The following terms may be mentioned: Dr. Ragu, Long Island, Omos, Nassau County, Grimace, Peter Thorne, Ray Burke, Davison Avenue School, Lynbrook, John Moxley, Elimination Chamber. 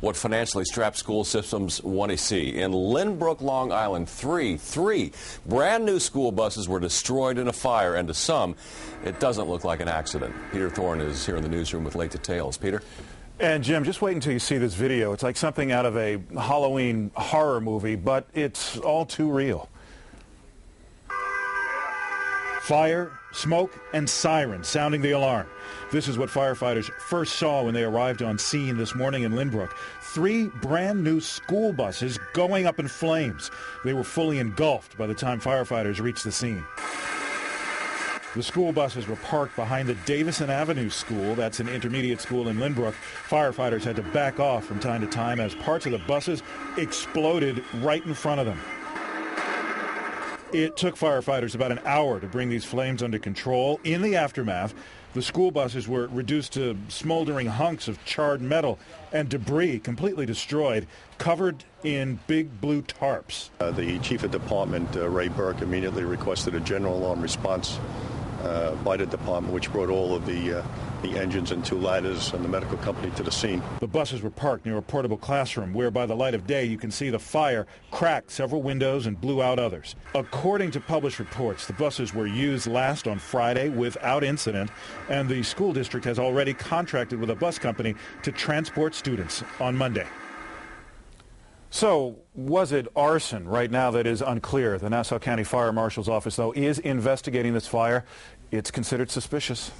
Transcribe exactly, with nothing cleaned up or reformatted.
what financially strapped school systems want to see. In Lynbrook, Long Island, three, three brand new school buses were destroyed in a fire, and to some, it doesn't look like an accident. Peter Thorne is here in the newsroom with late details. Peter? And Jim, just wait until you see this video. It's like something out of a Halloween horror movie, but it's all too real. Fire, smoke, and sirens sounding the alarm. This is what firefighters first saw when they arrived on scene this morning in Lynbrook. Three brand new school buses going up in flames. They were fully engulfed by the time firefighters reached the scene. The school buses were parked behind the Davison Avenue School. That's an intermediate school in Lynbrook. Firefighters had to back off from time to time as parts of the buses exploded right in front of them. It took firefighters about an hour to bring these flames under control. In the aftermath, the school buses were reduced to smoldering hunks of charred metal and debris, completely destroyed, covered in big blue tarps. Uh, the chief of department, uh, Ray Burke, immediately requested a general alarm response Uh, by the department, which brought all of the, uh, the engines and two ladders and the medical company to the scene. The buses were parked near a portable classroom where, by the light of day, you can see the fire cracked several windows and blew out others. According to published reports, the buses were used last on Friday without incident, and the school district has already contracted with a bus company to transport students on Monday. So, was it arson? Right now, that is unclear. The Nassau County Fire Marshal's Office, though, is investigating this fire. It's considered suspicious.